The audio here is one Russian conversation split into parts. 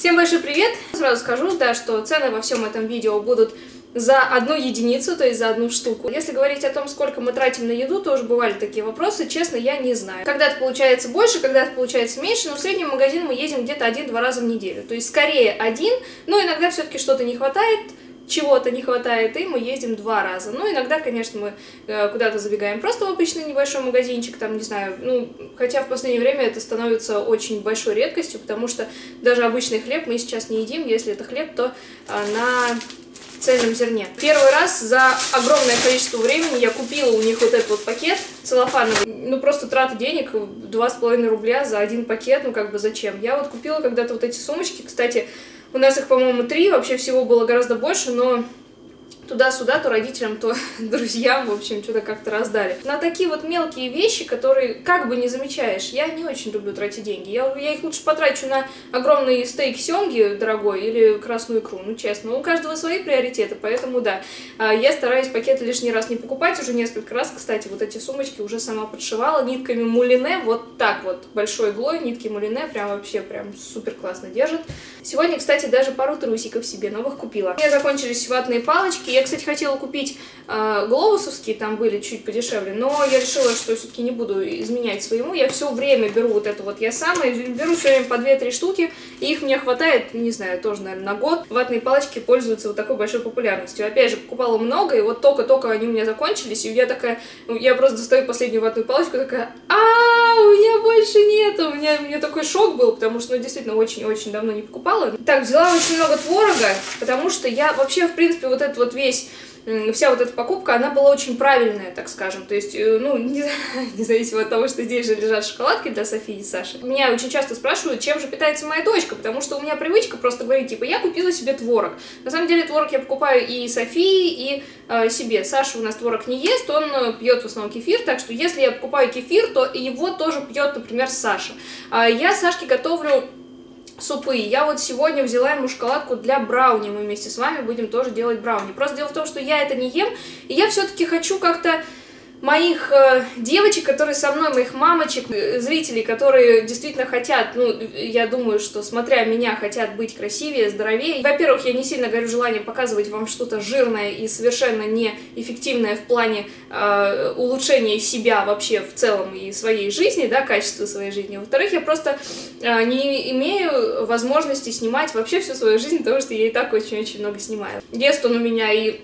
Всем большой привет! Сразу скажу, да, что цены во всем этом видео будут за одну единицу, то есть за одну штуку. Если говорить о том, сколько мы тратим на еду, тоже бывали такие вопросы, честно, я не знаю. Когда-то получается больше, когда-то получается меньше, но в среднем в магазин мы едем где-то 1-2 раза в неделю. То есть скорее один, но иногда все-таки что-то не хватает, чего-то не хватает, и мы ездим 2 раза. Ну, иногда, конечно, мы куда-то забегаем просто в обычный небольшой магазинчик, там, не знаю, ну, хотя в последнее время это становится очень большой редкостью, потому что даже обычный хлеб мы сейчас не едим, если это хлеб, то на цельном зерне. Первый раз за огромное количество времени я купила у них вот этот вот пакет целлофановый. Ну, просто трата денег, 2,5 рубля за один пакет, ну, как бы зачем? Я вот купила когда-то вот эти сумочки, кстати, у нас их, по-моему, 3, вообще всего было гораздо больше, но туда-сюда, то родителям, то друзьям, в общем, что-то как-то раздали. На такие вот мелкие вещи, которые как бы не замечаешь, я не очень люблю тратить деньги. Я их лучше потрачу на огромный стейк семги дорогой или красную икру, ну честно. У каждого свои приоритеты, поэтому да. Я стараюсь пакеты лишний раз не покупать, уже несколько раз, кстати, вот эти сумочки уже сама подшивала нитками мулине, вот так вот, большой иглой, нитки мулине, прям вообще прям супер классно держит. Сегодня, кстати, даже пару трусиков себе новых купила. У меня закончились ватные палочки. Я, кстати, хотела купить глобусовские, там были чуть подешевле, но я решила, что все-таки не буду изменять своему. Я все время беру вот это вот, я сама беру все время по 2-3 штуки, и их мне хватает, не знаю, тоже, наверное, на год. Ватные палочки пользуются вот такой большой популярностью. Опять же, покупала много, и вот только-только они у меня закончились, и я такая, я просто достаю последнюю ватную палочку, такая, а у меня больше нет, у меня такой шок был, потому что, ну, действительно, очень-очень давно не покупала. Так, взяла очень много творога, потому что я вообще, в принципе, вот этот вот весь вся вот эта покупка, она была очень правильная, так скажем, то есть, ну, независимо от того, что здесь же лежат шоколадки для Софии и Саши. Меня очень часто спрашивают, чем же питается моя дочка, потому что у меня привычка просто говорить, типа, я купила себе творог. На самом деле творог я покупаю и Софии, и себе. Саша у нас творог не ест, он пьет в основном кефир, так что если я покупаю кефир, то его тоже пьет, например, Саша. Я Сашке готовлю супы. Я вот сегодня взяла ему шоколадку для брауни, мы вместе с вами будем тоже делать брауни. Просто дело в том, что я это не ем, и я все-таки хочу как-то моих девочек, которые со мной, моих мамочек, зрителей, которые действительно хотят, ну, я думаю, что, смотря меня, хотят быть красивее, здоровее. Во-первых, я не сильно горю желанием показывать вам что-то жирное и совершенно неэффективное в плане улучшения себя вообще в целом и своей жизни, да, качества своей жизни. Во-вторых, я просто не имею возможности снимать вообще всю свою жизнь, потому что я и так очень-очень много снимаю. Ест он у меня и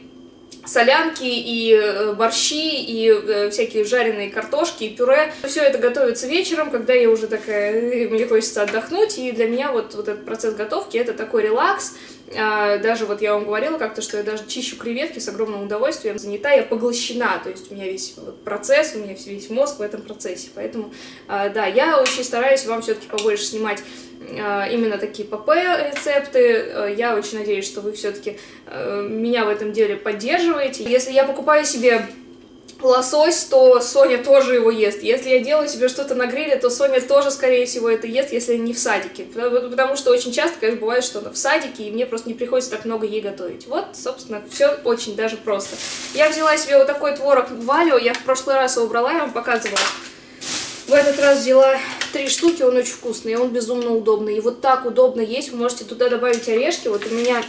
солянки, и борщи, и всякие жареные картошки, и пюре. Все это готовится вечером, когда я уже такая, мне хочется отдохнуть, и для меня вот этот процесс готовки, это такой релакс. Даже вот я вам говорила как-то, что я даже чищу креветки с огромным удовольствием, занята, я поглощена, то есть у меня весь процесс, у меня весь мозг в этом процессе, поэтому, да, я очень стараюсь вам все-таки побольше снимать именно такие ПП-рецепты, я очень надеюсь, что вы все-таки меня в этом деле поддерживаете. Если я покупаю себе лосось, то Соня тоже его ест. Если я делаю себе что-то на гриле, то Соня тоже, скорее всего, это ест, если не в садике. Потому что очень часто, конечно, бывает, что она в садике, и мне просто не приходится так много ей готовить. Вот, собственно, все очень даже просто. Я взяла себе вот такой творог валио, я в прошлый раз его брала, я вам показывала. В этот раз взяла 3 штуки, он очень вкусный, он безумно удобный. И вот так удобно есть, вы можете туда добавить орешки. Вот у меня...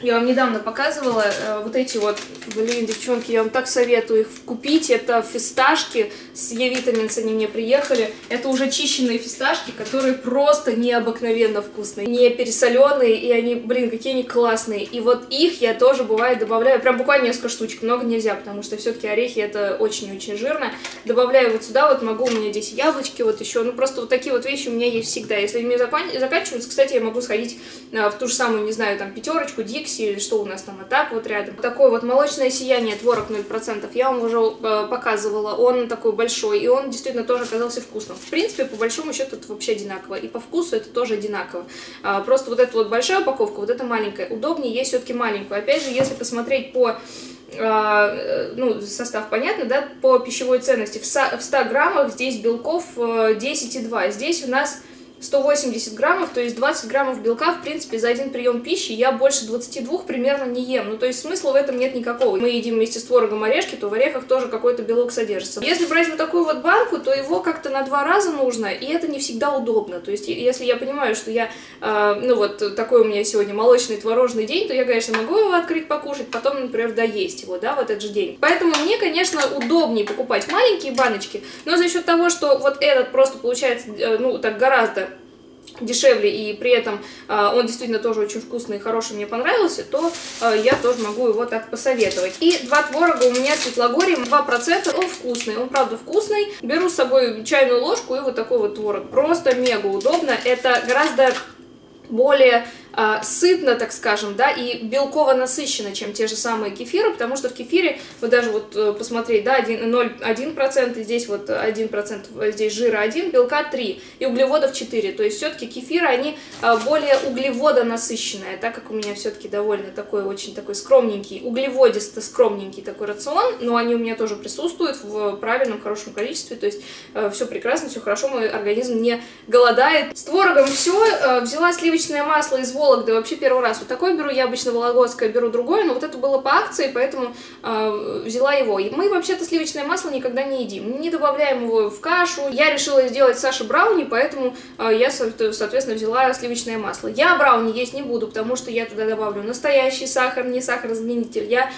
Я вам недавно показывала вот эти вот, блин, девчонки, я вам так советую их купить. Это фисташки с Е-витаминс, они мне приехали. Это уже чищенные фисташки, которые просто необыкновенно вкусные. Не пересоленые, и они, блин, какие они классные. И вот их я тоже, бывает, добавляю, прям буквально несколько штучек, много нельзя, потому что все-таки орехи это очень-очень жирно. Добавляю вот сюда, вот могу, у меня здесь яблочки, вот еще, ну просто вот такие вот вещи у меня есть всегда. Если мне заканчиваются, кстати, я могу сходить в ту же самую, не знаю, там, пятерочку, дик, или что у нас там, а так вот рядом. Такое вот молочное сияние, творог 0%, я вам уже показывала, он такой большой, и он действительно тоже оказался вкусным. В принципе, по большому счету это вообще одинаково, и по вкусу это тоже одинаково. Просто вот эта вот большая упаковка, вот эта маленькая, удобнее есть все-таки маленькую. Опять же, если посмотреть по, ну, состав понятно, да, по пищевой ценности, в 100 граммах здесь белков 10,2, здесь у нас 180 граммов, то есть 20 граммов белка, в принципе, за один прием пищи я больше 22 примерно не ем. Ну, то есть смысла в этом нет никакого. Мы едим вместе с творогом орешки, то в орехах тоже какой-то белок содержится. Если брать вот такую вот банку, то его как-то на 2 раза нужно, и это не всегда удобно. То есть, если я понимаю, что я, ну вот такой у меня сегодня молочный творожный день, то я, конечно, могу его открыть, покушать, потом, например, доесть его, да, в этот же день. Поэтому мне, конечно, удобнее покупать маленькие баночки, но за счет того, что вот этот просто получается, ну, так гораздо дешевле, и при этом он действительно тоже очень вкусный и хороший, мне понравился, то я тоже могу его так посоветовать. И 2 творога у меня в Светлогорье, 2%, он вкусный, он правда вкусный. Беру с собой чайную ложку и вот такой вот творог. Просто мега удобно, это гораздо более сытно, так скажем, да, и белково насыщенно, чем те же самые кефиры, потому что в кефире, вот даже вот посмотреть, да, 0,1%, здесь вот 1%, здесь жира 1, белка 3 и углеводов 4, то есть все-таки кефиры, они более углеводонасыщенные, так как у меня все-таки довольно такой, очень такой скромненький, углеводисто-скромненький такой рацион, но они у меня тоже присутствуют в правильном, хорошем количестве, то есть все прекрасно, все хорошо, мой организм не голодает. С творогом все, взяла сливочное масло из Вологды, вообще первый раз вот такой беру, я обычно вологодское беру другое, но вот это было по акции, поэтому взяла его. И мы вообще-то сливочное масло никогда не едим, не добавляем его в кашу. Я решила сделать Саше брауни, поэтому я, соответственно, взяла сливочное масло. Я брауни есть не буду, потому что я туда добавлю настоящий сахар, не сахарозаменитель, я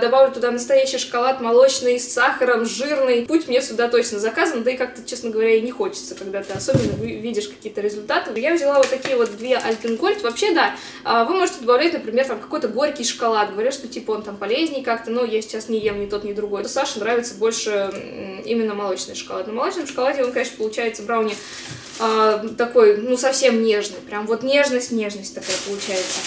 добавлю туда настоящий шоколад молочный с сахаром, жирный. Путь мне сюда точно заказан, да и как-то, честно говоря, и не хочется, когда ты особенно видишь какие-то результаты. Я взяла вот такие вот 2 Альпенгольд, вообще, да, вы можете добавлять, например, там какой-то горький шоколад, говорят, что типа он там полезнее как-то, но я сейчас не ем ни тот, ни другой. Саше нравится больше именно молочный шоколад. На молочном шоколаде он, конечно, получается брауни такой, ну, совсем нежный, прям вот нежность-нежность такая получается.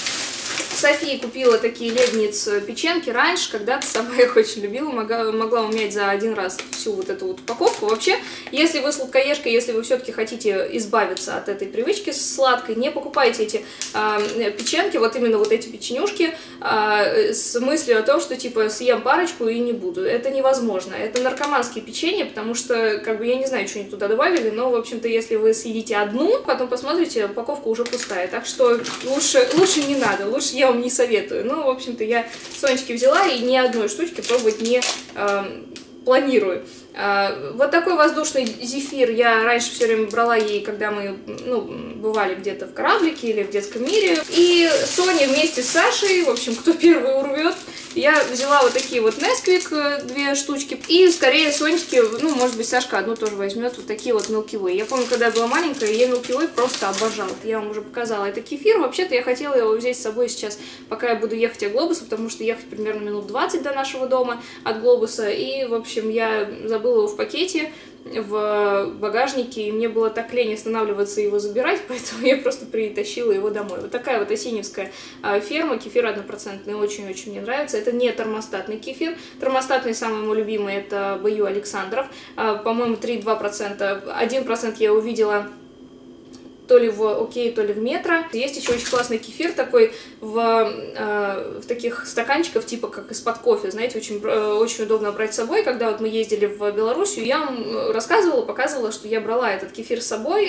София купила такие ледниц печенки раньше, когда-то сама их очень любила, могла умять за один раз всю вот эту вот упаковку. Вообще, если вы сладкоежка, если вы все-таки хотите избавиться от этой привычки сладкой, не покупайте эти печенки, вот именно вот эти печенюшки, с мыслью о том, что типа съем парочку и не буду. Это невозможно. Это наркоманские печенья, потому что, как бы, я не знаю, что они туда добавили, но, в общем-то, если вы съедите одну, потом посмотрите, упаковка уже пустая. Так что лучше не надо, лучше я вам не советую. Ну, в общем-то, я Сонечки взяла и ни одной штучки пробовать не планирую. Вот такой воздушный зефир я раньше все время брала ей, когда мы, ну, бывали где-то в кораблике или в детском мире. И Соня вместе с Сашей, в общем, кто первый урвет, я взяла вот такие вот Несквик, 2 штучки. И скорее Сонечки, ну, может быть, Сашка одну тоже возьмет, вот такие вот мелкивые. Я помню, когда я была маленькая, я мелкивой просто обожала. Я вам уже показала. Это кефир. Вообще-то я хотела его взять с собой сейчас, пока я буду ехать от Глобуса, потому что ехать примерно минут 20 до нашего дома от Глобуса. И, в общем, я забыла его в пакете, в багажнике, и мне было так лень останавливаться и его забирать, поэтому я просто притащила его домой. Вот такая вот осиневская ферма, кефир 1%, очень-очень мне нравится. Это не термостатный кефир, термостатный самый мой любимый, это Б.Ю. Александров, по-моему, 3,2%, 1% я увидела то ли в Окей, то ли в Метро. Есть еще очень классный кефир такой в таких стаканчиках, типа как из-под кофе, знаете, очень удобно брать с собой. Когда вот мы ездили в Белоруссию, я вам рассказывала, показывала, что я брала этот кефир с собой,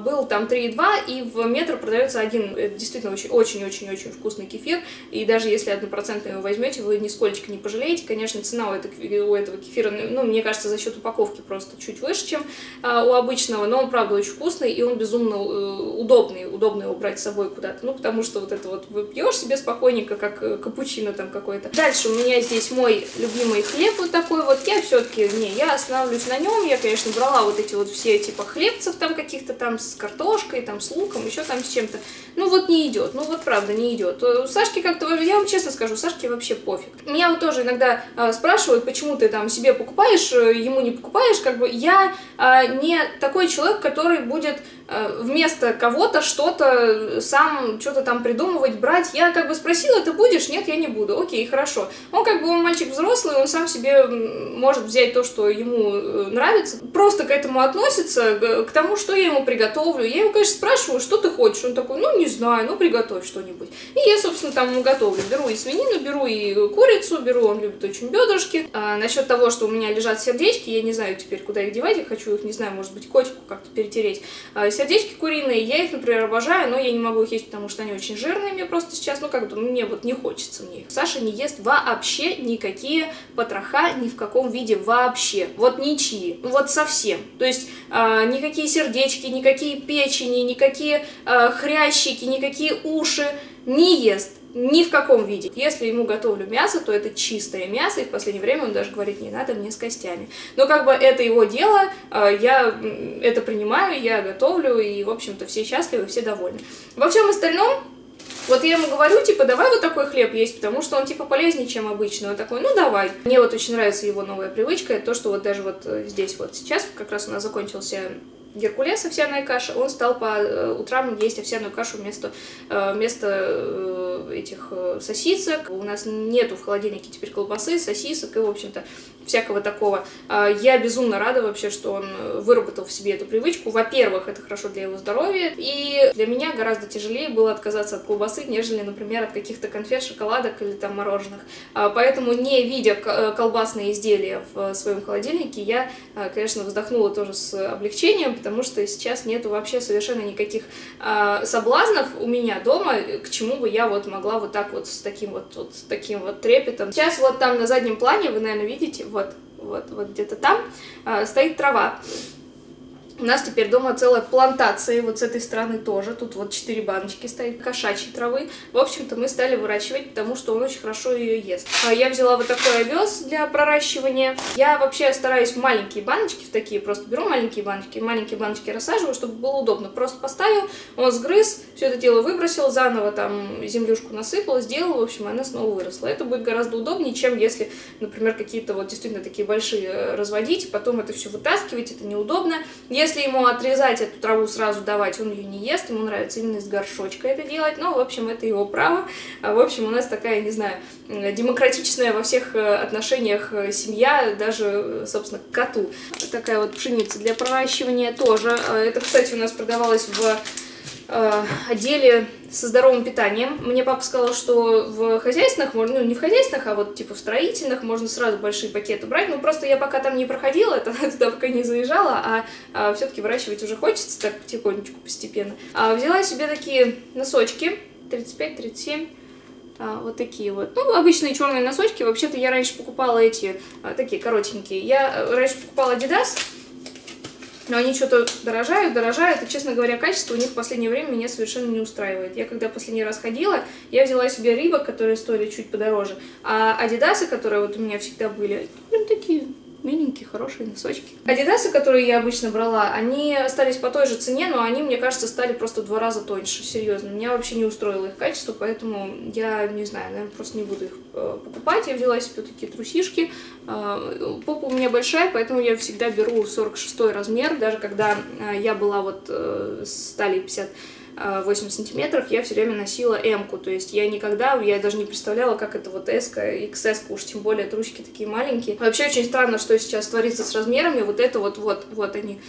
был там 3,2, и в Метро продается 1. Это действительно очень-очень-очень вкусный кефир, и даже если 1% его возьмете, вы нисколечко не пожалеете. Конечно, цена у этого кефира, ну, мне кажется, за счет упаковки просто чуть выше, чем у обычного, но он, правда, очень вкусный, и он безумно удобно его брать с собой куда-то, ну, потому что вот это вот вы пьешь себе спокойненько, как капучино там какой-то. Дальше у меня здесь мой любимый хлеб вот такой вот, я все-таки, я остановлюсь на нем, я, конечно, брала вот эти вот все типа хлебцев там каких-то там с картошкой, там с луком, еще там с чем-то, ну, вот не идет, ну, вот правда не идет. У Сашки как-то, я вам честно скажу, Сашке вообще пофиг. Меня вот тоже иногда спрашивают, почему ты там себе покупаешь, ему не покупаешь, как бы я не такой человек, который будет вместо кого-то что-то сам что-то там придумывать, брать. Я как бы спросила, ты будешь? Нет, я не буду. Окей, хорошо. Он как бы, он мальчик взрослый, он сам себе может взять то, что ему нравится. Просто к этому относится, к тому, что я ему приготовлю. Я ему, конечно, спрашиваю, что ты хочешь? Он такой, ну, не знаю, ну, приготовь что-нибудь. И я, собственно, там ему готовлю. Беру и свинину, беру и курицу, беру, он любит очень бедрышки. А насчет того, что у меня лежат сердечки, я не знаю теперь, куда их девать, я хочу их, не знаю, может быть, котику как-то перетереть. сердечки куриные, я их, например, обожаю, но я не могу их есть, потому что они очень жирные мне просто сейчас, ну как-то мне вот не хочется мне их. Саша не ест вообще никакие потроха, ни в каком виде вообще, вот ничьи, вот совсем. То есть никакие сердечки, никакие печени, никакие хрящики, никакие уши не ест. Ни в каком виде. Если ему готовлю мясо, то это чистое мясо, и в последнее время он даже говорит, не надо мне с костями. Но как бы это его дело, я это принимаю, я готовлю, и, в общем-то, все счастливы, все довольны. Во всем остальном, вот я ему говорю, типа, давай вот такой хлеб есть, потому что он, типа, полезнее, чем обычно. Он такой, ну, давай. Мне вот очень нравится его новая привычка, это то, что вот даже вот здесь вот сейчас, как раз у нас закончился... Геркулес, овсяная каша, он стал по утрам есть овсяную кашу вместо этих сосисок. У нас нету в холодильнике теперь колбасы, сосисок и, в общем-то, всякого такого. Я безумно рада вообще, что он выработал в себе эту привычку. Во-первых, это хорошо для его здоровья. И для меня гораздо тяжелее было отказаться от колбасы, нежели, например, от каких-то конфет, шоколадок или там мороженых. Поэтому, не видя колбасные изделия в своем холодильнике, я, конечно, вздохнула тоже с облегчением, потому что сейчас нету вообще совершенно никаких соблазнов у меня дома, к чему бы я вот могла вот так вот с таким вот трепетом. Сейчас вот там на заднем плане, вы, наверное, видите, вот где-то там стоит трава. У нас теперь дома целая плантация, вот с этой стороны тоже, тут вот 4 баночки стоит кошачьей травы. В общем-то, мы стали выращивать, потому что он очень хорошо ее ест. Я взяла вот такой овес для проращивания. Я вообще стараюсь в маленькие баночки, в такие просто беру маленькие баночки рассаживаю, чтобы было удобно. Просто поставил, он сгрыз, все это дело выбросил, заново там землюшку насыпал, сделал, в общем, она снова выросла. Это будет гораздо удобнее, чем если, например, какие-то вот действительно такие большие разводить, потом это все вытаскивать, это неудобно. Если ему отрезать эту траву, сразу давать, он ее не ест, ему нравится именно из горшочка это делать, но, в общем, это его право. В общем, у нас такая, не знаю, демократичная во всех отношениях семья, даже, собственно, к коту. Такая вот пшеница для проращивания тоже. Это, кстати, у нас продавалось в отделе со здоровым питанием. Мне папа сказал, что в хозяйственных, ну не в хозяйственных, а вот типа в строительных можно сразу большие пакеты брать, но просто я пока там не проходила, это туда пока не заезжала, а все-таки выращивать уже хочется так потихонечку, постепенно. Взяла себе такие носочки, 35-37, вот такие вот. Ну, обычные черные носочки, вообще-то я раньше покупала эти, такие коротенькие. Я раньше покупала Adidas, но они что-то дорожают, и, честно говоря, качество у них в последнее время меня совершенно не устраивает. Я когда последний раз ходила, я взяла себе рибок, которые стоили чуть подороже, а адидасы, которые вот у меня всегда были, ну, такие миленькие, хорошие носочки. Адидасы, которые я обычно брала, они остались по той же цене, но они, мне кажется, стали просто в 2 раза тоньше, серьезно. Меня вообще не устроило их качество, поэтому я не знаю, наверное, просто не буду их покупать. Я взяла себе такие трусишки. Попа у меня большая, поэтому я всегда беру 46-й размер. Даже когда я была вот с талией 58 сантиметров, я все время носила М-ку, то есть я даже не представляла, как это вот S-ка, XS-ка, уж тем более трусики такие маленькие. Вообще очень странно, что сейчас творится с размерами, вот это вот они,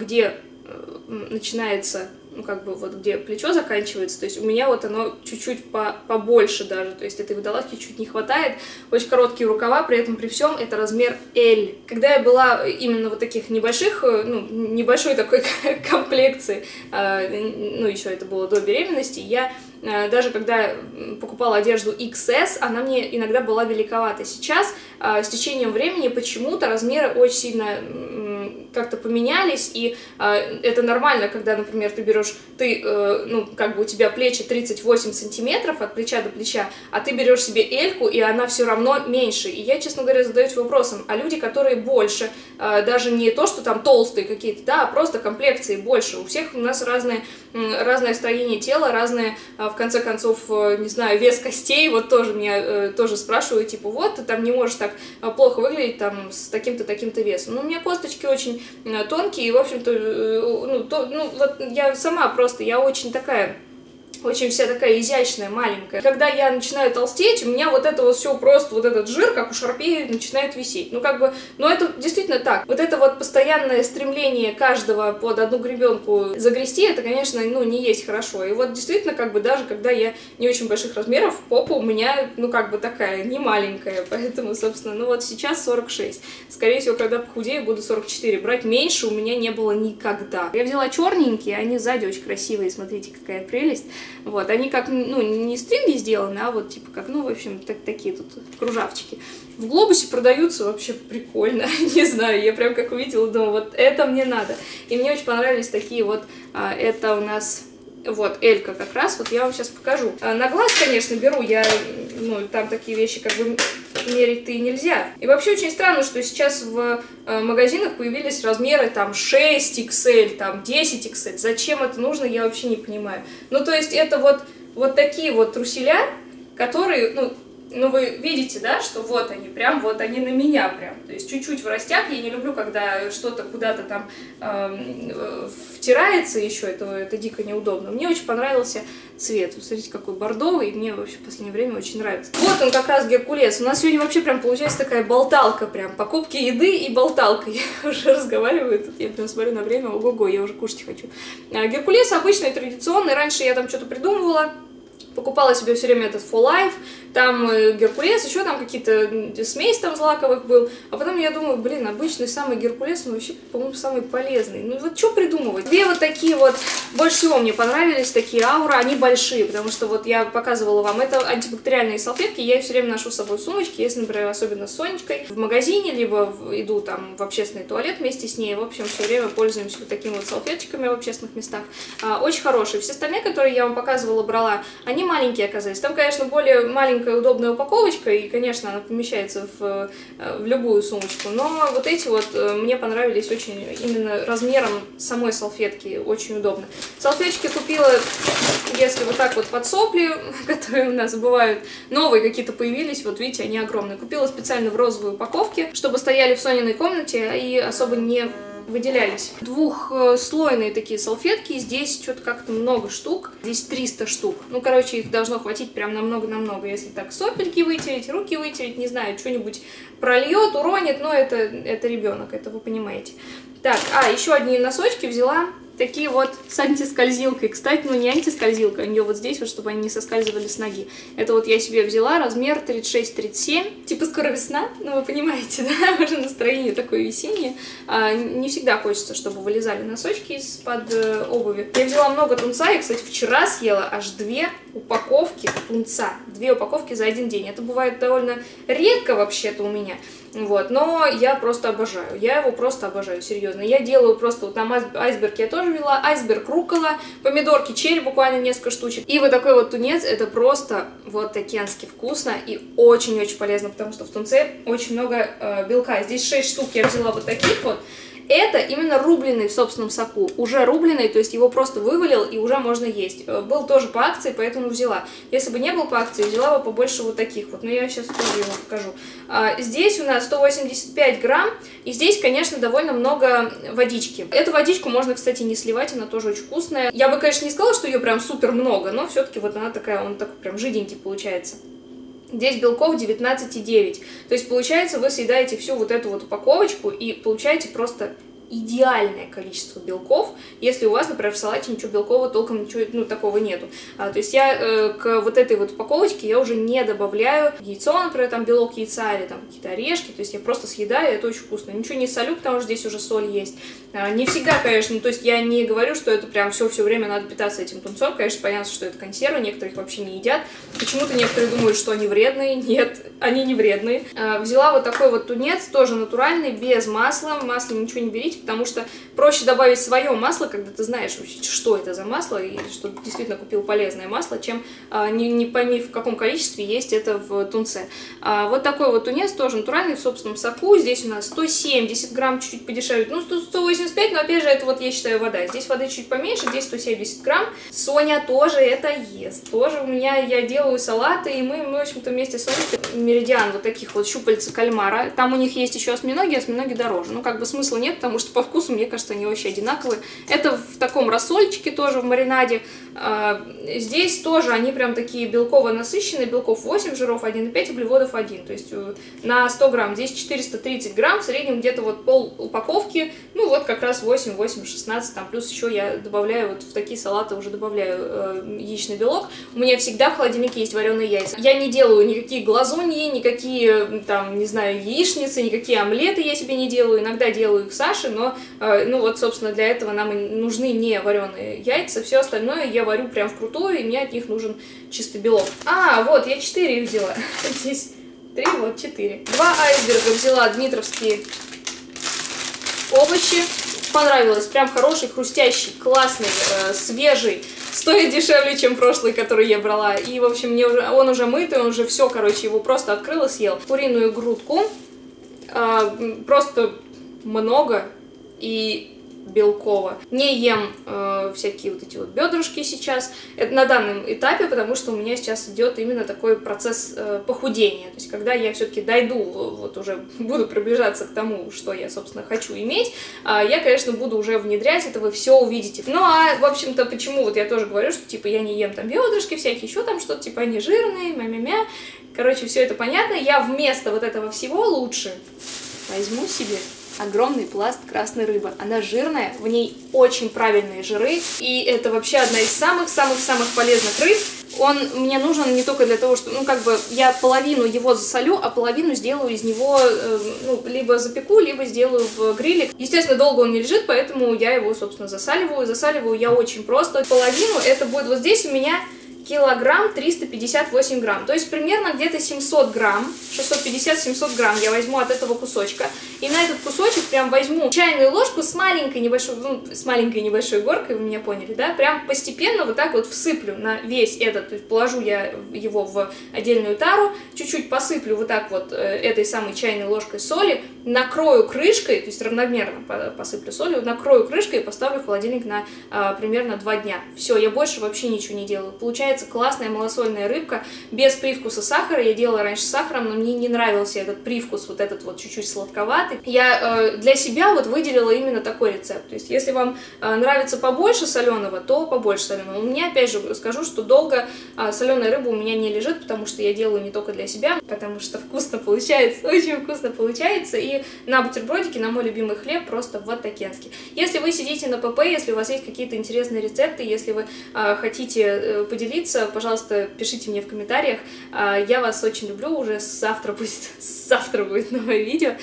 где начинается, ну как бы вот где плечо заканчивается, то есть у меня вот оно чуть-чуть побольше даже, то есть этой водолазки чуть не хватает, очень короткие рукава, при этом при всем это размер L. Когда я была именно вот таких небольших, ну небольшой такой комплекции, ну еще это было до беременности, я даже когда покупала одежду XS, она мне иногда была великовата. Сейчас с течением времени почему-то размеры очень сильно как-то поменялись, и это нормально, когда, например, ты берешь, ну, как бы у тебя плечи 38 сантиметров от плеча до плеча, а ты берешь себе L-ку, и она все равно меньше. И я, честно говоря, задаюсь вопросом, а люди, которые больше, даже не то, что там толстые какие-то, да, а просто комплекции больше. У всех у нас разное строение тела, разное, в конце концов, не знаю, вес костей, вот тоже меня тоже спрашивают, типа, вот, ты там не можешь так плохо выглядеть, там, с таким-то, таким-то весом. Ну, у меня косточки очень тонкие, и, в общем-то, ну, вот я сама просто, я очень такая очень вся такая изящная, маленькая. Когда я начинаю толстеть, у меня вот это вот все просто, вот этот жир, как у шарпеи, начинает висеть. Ну, как бы, но это действительно так. Вот это вот постоянное стремление каждого под одну гребенку загрести, это, конечно, ну, не есть хорошо. И вот действительно, как бы, даже когда я не очень больших размеров, попа у меня, ну, как бы, такая, не маленькая. Поэтому, собственно, ну, вот сейчас 46. Скорее всего, когда похудею, буду 44. Брать меньше у меня не было никогда. Я взяла черненькие, они сзади очень красивые, смотрите, какая прелесть. Вот, они как, ну, не стринги сделаны, а вот, типа, как, ну, в общем, такие тут кружавчики. В Глобусе продаются вообще прикольно, не знаю, я прям как увидела, думаю, вот это мне надо. И мне очень понравились такие вот, это у нас, вот, элька как раз, вот я вам сейчас покажу. На глаз, конечно, беру, я, ну, там такие вещи, как бы, мерить-то и нельзя. И вообще очень странно, что сейчас в магазинах появились размеры там 6XL, там 10XL. Зачем это нужно, я вообще не понимаю. Ну, то есть это вот такие вот труселя, которые, ну, вы видите, да, что вот они на меня прям. То есть чуть-чуть в растяг, я не люблю, когда что-то куда-то там втирается еще, это дико неудобно. Мне очень понравился цвет. Вот, смотрите, какой бордовый, мне вообще в последнее время очень нравится. Вот он как раз Геркулес. У нас сегодня вообще прям получается такая болталка прям. Покупки еды и болталка. Я уже разговариваю, тут я прям смотрю на время, ого-го, я уже кушать хочу. Геркулес обычный, традиционный. Раньше я там что-то придумывала. Покупала себе все время этот For Life, там Геркулес, еще там какие-то смесь там злаковых был. А потом я думаю, блин, обычный самый Геркулес, он вообще, по-моему, самый полезный. Ну вот что придумывать? Две вот такие вот, больше всего мне понравились, такие Аура, они большие, потому что вот я показывала вам, это антибактериальные салфетки, я их все время ношу с собой в сумочке, если, например, особенно с Сонечкой, в магазине, либо иду там в общественный туалет вместе с ней, в общем, все время пользуемся вот такими вот салфеточками в общественных местах. Очень хорошие. Все остальные, которые я вам показывала, брала, они маленькие оказались. Там, конечно, более маленькая удобная упаковочка, и, конечно, она помещается в любую сумочку, но вот эти вот мне понравились очень именно размером самой салфетки, очень удобно. Салфеточки купила, если вот так вот под сопли, которые у нас бывают, новые какие-то появились, вот видите, они огромные. Купила специально в розовой упаковке, чтобы стояли в Сониной комнате и особо не выделялись. Двухслойные такие салфетки, здесь что-то как-то много штук, здесь 300 штук. Ну, короче, их должно хватить прям намного-намного, если так сопельки вытереть, руки вытереть, не знаю, что-нибудь прольет, уронит, но это ребенок, это вы понимаете. Так, еще одни носочки взяла, такие вот с антискользилкой, кстати, ну не антискользилка, у нее вот здесь вот, чтобы они не соскальзывали с ноги. Это вот я себе взяла, размер 36-37, типа скоро весна, ну вы понимаете, да, уже настроение такое весеннее, не всегда хочется, чтобы вылезали носочки из-под обуви. Я взяла много тунца, я, кстати, вчера съела аж 2 упаковки тунца, 2 упаковки за один день, это бывает довольно редко вообще-то у меня. Вот, но я просто обожаю, я его просто обожаю, серьезно. Я делаю просто, вот там айсберг я тоже вела, айсберг руккола, помидорки черри, буквально несколько штучек. И вот такой вот тунец, это просто вот океански вкусно и очень-очень полезно, потому что в тунце очень много белка. Здесь 6 штук я взяла вот таких вот. Это именно рубленый в собственном соку, уже рубленый, то есть его просто вывалил и уже можно есть. Был тоже по акции, поэтому взяла. Если бы не был по акции, взяла бы побольше вот таких вот, но я сейчас тоже его покажу. Здесь у нас 185 грамм, и здесь, конечно, довольно много водички. Эту водичку можно, кстати, не сливать, она тоже очень вкусная. Я бы, конечно, не сказала, что ее прям супер много, но все-таки вот она такая, он такой прям жиденький получается. Здесь белков 19,9. То есть, получается, вы съедаете всю вот эту вот упаковочку и получаете просто идеальное количество белков, если у вас, например, в салате ничего белкового толком, ничего, ну, такого нету. То есть я к вот этой вот упаковочке я уже не добавляю яйцо, например, там белок яйца или там какие-то орешки, то есть я просто съедаю, это очень вкусно. Ничего не солю, потому что здесь уже соль есть. Не всегда, конечно, то есть я не говорю, что это прям все время надо питаться этим тунцом, конечно, понятно, что это консервы, некоторые их вообще не едят. Почему-то некоторые думают, что они вредные, нет, они не вредные. Взяла вот такой вот тунец, тоже натуральный, без масла, масло ничего не берите, потому что проще добавить свое масло, когда ты знаешь, что это за масло, и что ты действительно купил полезное масло, чем не пойми, в каком количестве есть это в тунце. Вот такой вот тунец, тоже натуральный, в собственном соку. Здесь у нас 170 грамм, чуть-чуть подешевле, ну, 185, но опять же, это вот я считаю вода. Здесь воды чуть поменьше, здесь 170 грамм. Соня тоже это ест. Тоже у меня, я делаю салаты, и мы в общем-то, вместе с Соней меридиан вот таких вот щупальца кальмара. Там у них есть еще осьминоги дороже. Ну, как бы смысла нет, потому что что по вкусу, мне кажется, они вообще одинаковые. Это в таком рассольчике тоже, в маринаде. Здесь тоже они прям такие белково насыщенные. Белков 8, жиров 1,5, углеводов 1. То есть на 100 грамм. Здесь 430 грамм, в среднем где-то вот пол упаковки. Ну вот как раз 8, 8, 16. Там плюс еще я добавляю, вот в такие салаты уже добавляю яичный белок. У меня всегда в холодильнике есть вареные яйца. Я не делаю никакие глазуньи, никакие, там, не знаю, яичницы, никакие омлеты я себе не делаю. Иногда делаю их Саше, но, ну вот, собственно, для этого нам и нужны не вареные яйца. Все остальное я варю прям вкрутую, и мне от них нужен чистый белок. А, вот, я 4 их взяла. Здесь 3, вот 4. 2 айсберга взяла, дмитровские овощи. Понравилось, прям хороший, хрустящий, классный, свежий. Стоит дешевле, чем прошлый, который я брала. И, в общем, мне уже, он уже мытый, он уже все, короче, его просто открыл и съел. Куриную грудку. Просто много и белково. Не ем всякие вот эти вот бедрышки сейчас, это на данном этапе, потому что у меня сейчас идет именно такой процесс похудения. То есть когда я все-таки дойду, вот уже буду приближаться к тому, что я, собственно, хочу иметь, я, конечно, буду уже внедрять, это вы все увидите. Ну, а, в общем-то, почему вот я тоже говорю, что, типа, я не ем там бедрышки всякие, еще там что-то, типа, они жирные, мя-мя-мя. Короче, все это понятно. Я вместо вот этого всего лучше возьму себе огромный пласт красной рыбы. Она жирная, в ней очень правильные жиры, и это вообще одна из самых-самых-самых полезных рыб. Он мне нужен не только для того, что, ну, как бы, я половину его засолю, а половину сделаю из него, ну, либо запеку, либо сделаю в гриле. Естественно, долго он не лежит, поэтому я его, собственно, засаливаю. Засаливаю я очень просто. Половину, это будет вот здесь у меня килограмм 358 грамм, то есть примерно где-то 700 грамм, 650-700 грамм я возьму от этого кусочка. И на этот кусочек прям возьму чайную ложку с маленькой небольшой, ну, с маленькой небольшой горкой, вы меня поняли, да? Прям постепенно вот так вот всыплю на весь этот, то есть положу я его в отдельную тару, чуть-чуть посыплю вот так вот этой самой чайной ложкой соли, накрою крышкой, то есть равномерно посыплю солью, накрою крышкой и поставлю в холодильник на примерно 2 дня. Все, я больше вообще ничего не делаю. Получается классная малосольная рыбка без привкуса сахара. Я делала раньше с сахаром, но мне не нравился этот привкус, вот этот вот чуть-чуть сладковатый. Я для себя вот выделила именно такой рецепт. То есть если вам нравится побольше соленого, то побольше соленого. У меня, опять же, скажу, что долго соленая рыба у меня не лежит, потому что я делаю не только для себя, потому что вкусно получается, очень вкусно получается. И на бутербродике, на мой любимый хлеб, просто вот такенский. Если вы сидите на ПП, если у вас есть какие-то интересные рецепты, если вы хотите поделиться, пожалуйста, пишите мне в комментариях. Я вас очень люблю, уже завтра будет новое видео.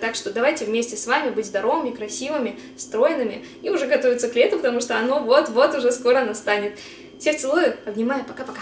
Так что давайте вместе с вами быть здоровыми, красивыми, стройными и уже готовиться к лету, потому что оно вот-вот уже скоро настанет. Всех целую, обнимаю, пока-пока!